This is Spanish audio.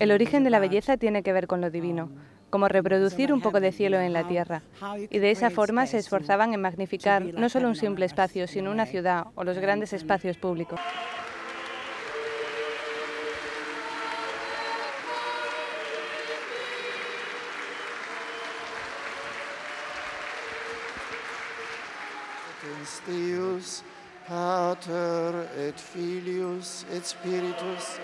El origen de la belleza tiene que ver con lo divino, como reproducir un poco de cielo en la tierra. Y de esa forma se esforzaban en magnificar no solo un simple espacio, sino una ciudad o los grandes espacios públicos. Deus, Pater et Filius et Spiritus.